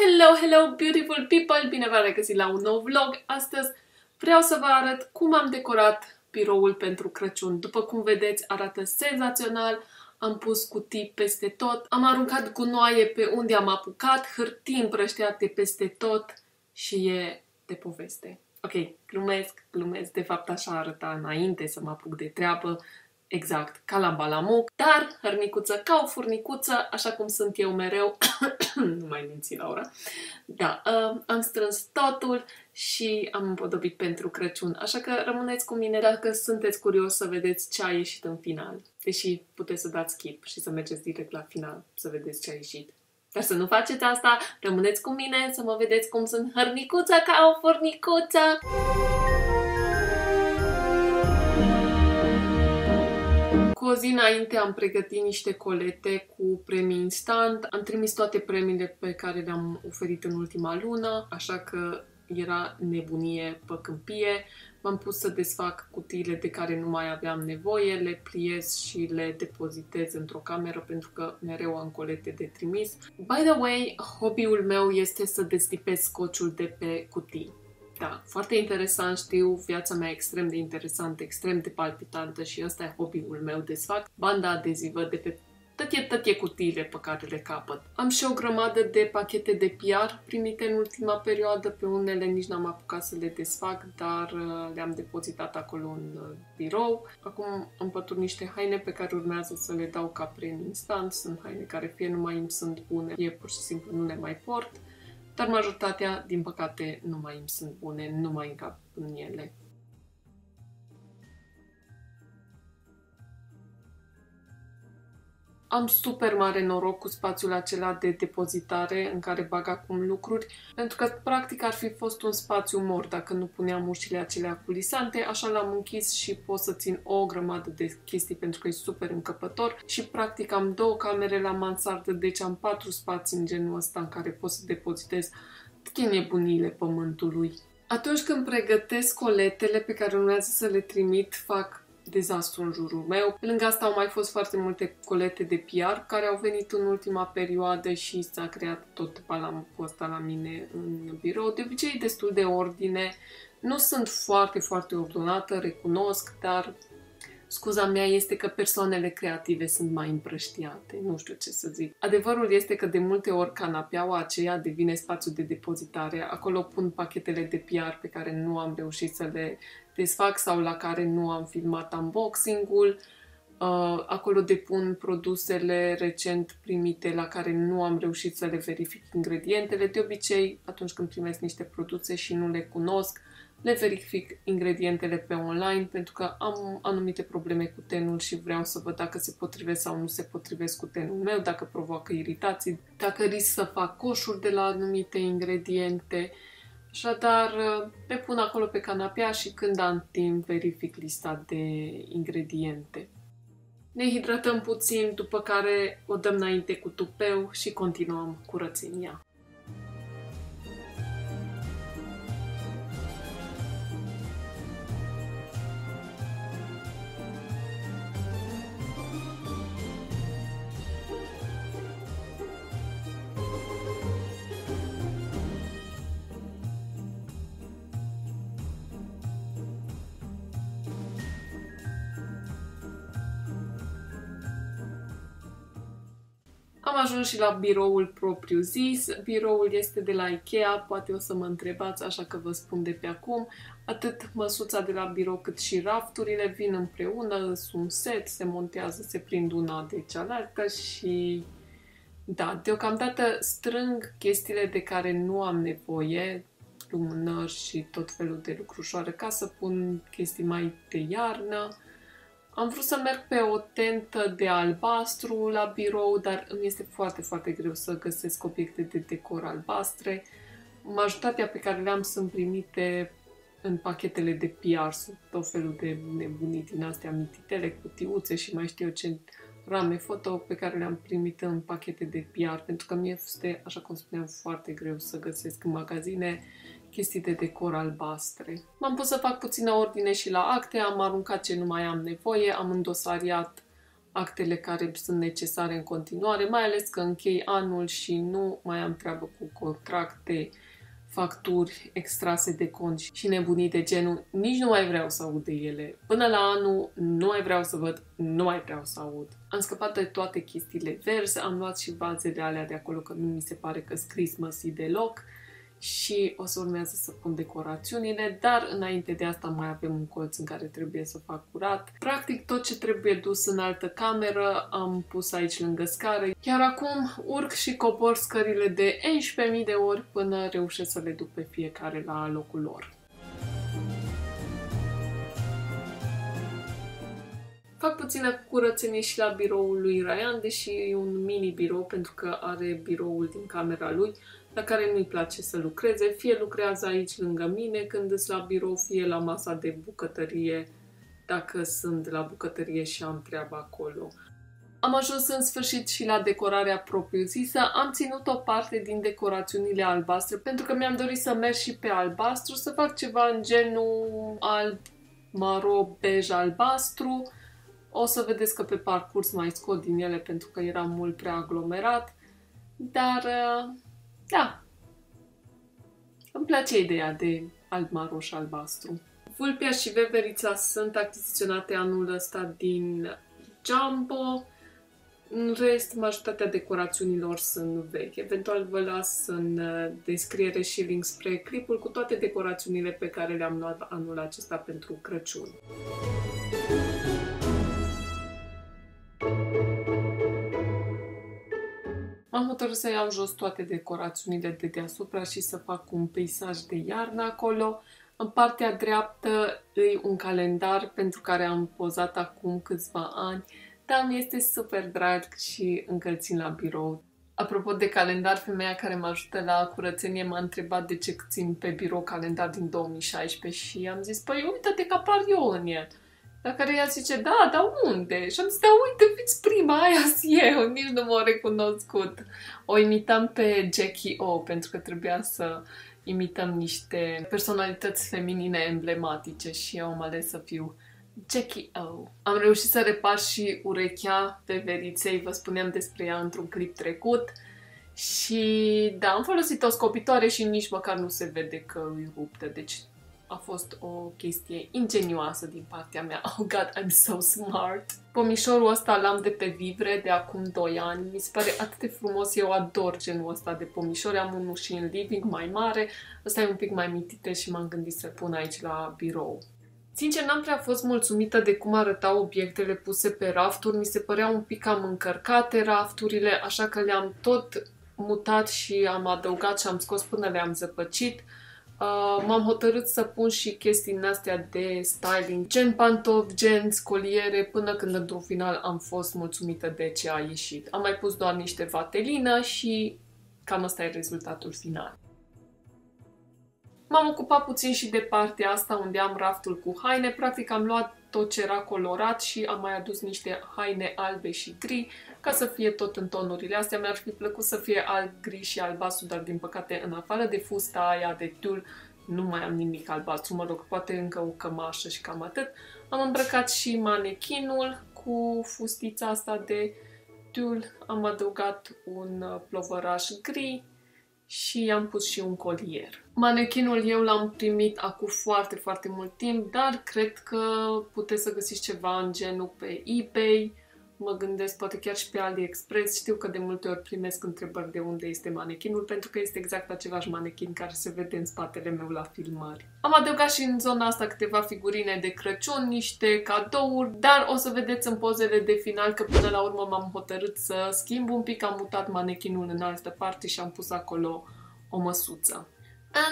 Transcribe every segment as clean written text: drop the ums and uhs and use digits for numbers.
Hello, hello, beautiful people! Bine v-am regăsit la un nou vlog! Astăzi vreau să vă arăt cum am decorat biroul pentru Crăciun. După cum vedeți, arată senzațional, am pus cutii peste tot, am aruncat gunoaie pe unde am apucat, hârtii împrăștiate peste tot și e de poveste. Ok, glumesc, de fapt așa arăta înainte să mă apuc de treabă, exact, ca la balamuc, dar hărnicuță ca o furnicuță, așa cum sunt eu mereu, nu mai minți, Laura, da, am strâns totul și am împodobit pentru Crăciun, așa că rămâneți cu mine dacă sunteți curioși să vedeți ce a ieșit în final, deși puteți să dați skip și să mergeți direct la final să vedeți ce a ieșit. Dar să nu faceți asta, rămâneți cu mine să mă vedeți cum sunt hărnicuța ca o furnicuță! Cu o zi înainte am pregătit niște colete cu premii instant. Am trimis toate premiile pe care le-am oferit în ultima lună, așa că era nebunie pe câmpie. M-am pus să desfac cutiile de care nu mai aveam nevoie, le pliez și le depozitez într-o cameră pentru că mereu am colete de trimis. By the way, hobby-ul meu este să destipez scotch-ul de pe cutii. Da, foarte interesant, știu, viața mea extrem de interesantă, extrem de palpitantă și ăsta e hobby-ul meu, desfac banda adezivă de pe tătie cutiile pe care le capăt. Am și o grămadă de pachete de PR primite în ultima perioadă, pe unele nici n-am apucat să le desfac, dar le-am depozitat acolo în birou. Acum împătur niște haine pe care urmează să le dau ca premii instant, sunt haine care fie nu mai îmi sunt bune, fie pur și simplu nu le mai port, dar majoritatea, din păcate, nu mai îmi sunt bune, nu mai încap în ele. Am super mare noroc cu spațiul acela de depozitare în care bag acum lucruri, pentru că practic ar fi fost un spațiu mort dacă nu puneam ușile acelea culisante, așa l-am închis și pot să țin o grămadă de chestii pentru că e super încăpător și practic am două camere la mansardă, deci am patru spații în genul ăsta în care pot să depozitez nebuniile pământului. Atunci când pregătesc coletele pe care urmează să le trimit, fac dezastru în jurul meu. Pe lângă asta au mai fost foarte multe colete de PR care au venit în ultima perioadă și s-a creat tot balamucul ăsta la mine în birou. De obicei destul de ordine. Nu sunt foarte ordonată, recunosc, dar scuza mea este că persoanele creative sunt mai împrăștiate. Nu știu ce să zic. Adevărul este că de multe ori canapeaua aceea devine spațiu de depozitare. Acolo pun pachetele de PR pe care nu am reușit să le desfac sau la care nu am filmat unboxing-ul. Acolo depun produsele recent primite la care nu am reușit să le verific ingredientele. De obicei, atunci când primesc niște produse și nu le cunosc, le verific ingredientele pe online pentru că am anumite probleme cu tenul și vreau să văd dacă se potrivesc sau nu se potrivesc cu tenul meu, dacă provoacă iritații, dacă risc să fac coșuri de la anumite ingrediente. Așadar, le pun acolo pe canapea și când am timp verific lista de ingrediente. Ne hidratăm puțin, după care o dăm înainte cu tupeu și continuăm curățenia. Am ajuns și la biroul propriu-zis. Biroul este de la Ikea, poate o să mă întrebați, așa că vă spun de pe acum. Atât măsuța de la birou cât și rafturile vin împreună, sunt un set, se montează, se prind una de cealaltă și... Da, deocamdată strâng chestiile de care nu am nevoie, lumânări și tot felul de lucrușoare, ca să pun chestii mai de iarnă. Am vrut să merg pe o tentă de albastru la birou, dar îmi este foarte greu să găsesc obiecte de decor albastre. Majoritatea pe care le-am sunt primite în pachetele de PR, sunt tot felul de nebunii din astea, mititele, cutiuțe și mai știu eu ce rame foto pe care le-am primit în pachete de PR, pentru că mi-e este, așa cum spuneam, foarte greu să găsesc în magazine chestii de decor albastre. M-am pus să fac puțină ordine și la acte, am aruncat ce nu mai am nevoie, am îndosariat actele care sunt necesare în continuare, mai ales că închei anul și nu mai am treabă cu contracte, facturi extrase de cont și nebunii de genul. Nici nu mai vreau să aud de ele. Până la anul nu mai vreau să văd, nu mai vreau să aud. Am scăpat de toate chestiile verzi, am luat și vazele alea de acolo, că nu mi se pare că-s Christmas-y deloc. Și o să urmează să pun decorațiunile, dar înainte de asta mai avem un colț în care trebuie să fac curat. Practic tot ce trebuie dus în altă cameră am pus aici lângă scară, iar acum urc și cobor scările de 11.000 de ori până reușesc să le duc pe fiecare la locul lor. Fac puțină curățenie și la biroul lui Ryan, deși e un mini birou pentru că are biroul din camera lui, la care nu-i place să lucreze. Fie lucrează aici lângă mine când îs la birou, fie la masa de bucătărie, dacă sunt la bucătărie și am treaba acolo. Am ajuns în sfârșit și la decorarea propriu-zisă. Am ținut o parte din decorațiunile albastre pentru că mi-am dorit să merg și pe albastru, să fac ceva în genul alb, maro, bej, albastru. O să vedeți că pe parcurs mai scot din ele pentru că era mult prea aglomerat, dar... da, îmi place ideea de alb, maro și albastru. Vulpea și veverița sunt achiziționate anul ăsta din Jumbo. În rest, majoritatea decorațiunilor sunt vechi. Eventual vă las în descriere și link spre clipul cu toate decorațiunile pe care le-am luat anul acesta pentru Crăciun. M-am hotărât să iau jos toate decorațiunile de deasupra și să fac un peisaj de iarnă acolo. În partea dreaptă e un calendar pentru care am pozat acum câțiva ani, dar mi este super drag și încă îl țin la birou. Apropo de calendar, femeia care mă ajută la curățenie m-a întrebat de ce țin pe birou calendar din 2016 și am zis, păi uite-te că apar eu în el. La care ea zice, da, dar unde? Și am zis, da, uite, fiți prima, aia-s eu, nici nu m-au recunoscut. O imitam pe Jackie O, pentru că trebuia să imităm niște personalități feminine emblematice și eu am ales să fiu Jackie O. Am reușit să repar și urechea veveriței, vă spuneam despre ea într-un clip trecut. Și da, am folosit o scopitoare și nici măcar nu se vede că îi ruptă, deci... a fost o chestie ingenioasă din partea mea. Oh god, I'm so smart! Pomișorul ăsta l-am de pe Vivre de acum 2 ani. Mi se pare atât de frumos. Eu ador genul ăsta de pomișori. Am unul și în living mai mare. Ăsta e un pic mai mitite și m-am gândit să-l pun aici la birou. Sincer, n-am prea fost mulțumită de cum arătau obiectele puse pe rafturi. Mi se părea un pic cam încărcate rafturile, așa că le-am tot mutat și am adăugat și am scos până le-am zăpăcit. M-am hotărât să pun și chestii din astea de styling, gen pantofi, gen scoliere, până când într-un final am fost mulțumită de ce a ieșit. Am mai pus doar niște vatelină și cam ăsta e rezultatul final. M-am ocupat puțin și de partea asta unde am raftul cu haine. Practic am luat tot ce era colorat și am mai adus niște haine albe și gri ca să fie tot în tonurile astea. Mi-ar fi plăcut să fie alb, gri și albastru, dar din păcate în afară de fusta aia de tul nu mai am nimic albastru. Mă rog, poate încă o cămașă și cam atât. Am îmbrăcat și manechinul cu fustița asta de tul. Am adăugat un plovăraș gri și am pus și un colier. Manechinul eu l-am primit acum foarte, foarte mult timp, dar cred că puteți să găsiți ceva în genul pe eBay. Mă gândesc, poate chiar și pe AliExpress. Știu că de multe ori primesc întrebări de unde este manechinul, pentru că este exact același manechin care se vede în spatele meu la filmări. Am adăugat și în zona asta câteva figurine de Crăciun, niște cadouri, dar o să vedeți în pozele de final că până la urmă m-am hotărât să schimb un pic, am mutat manechinul în altă parte și am pus acolo o măsuță.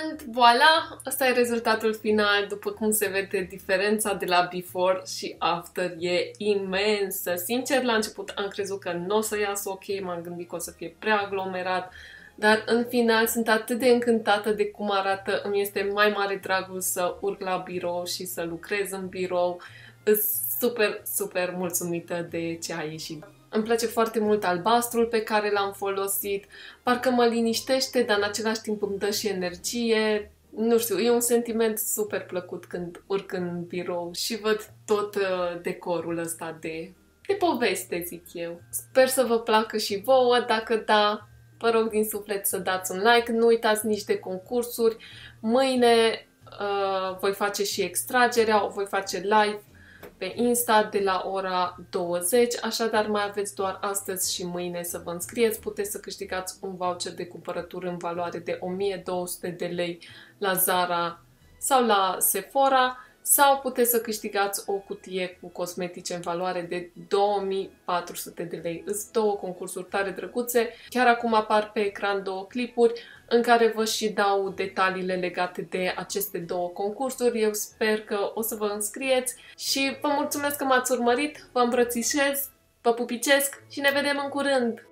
And voilà! Asta e rezultatul final. După cum se vede, diferența de la before și after e imensă. Sincer, la început am crezut că nu o să iasă ok, m-am gândit că o să fie prea aglomerat, dar în final sunt atât de încântată de cum arată. Îmi este mai mare dragul să urc la birou și să lucrez în birou. Sunt super, super mulțumită de ce a ieșit. Îmi place foarte mult albastrul pe care l-am folosit, parcă mă liniștește, dar în același timp îmi dă și energie. Nu știu, e un sentiment super plăcut când urc în birou și văd tot decorul ăsta de de poveste, zic eu. Sper să vă placă și vouă, dacă da, vă rog din suflet să dați un like, nu uitați nici de concursuri. Mâine voi face și extragerea, o voi face live pe Insta de la ora 20, așadar mai aveți doar astăzi și mâine să vă înscrieți. Puteți să câștigați un voucher de cumpărături în valoare de 1200 de lei la Zara sau la Sephora sau puteți să câștigați o cutie cu cosmetice în valoare de 2400 de lei. Îs două concursuri tare drăguțe. Chiar acum apar pe ecran două clipuri în care vă și dau detaliile legate de aceste două concursuri. Eu sper că o să vă înscrieți și vă mulțumesc că m-ați urmărit, vă îmbrățișez, vă pupicesc și ne vedem în curând!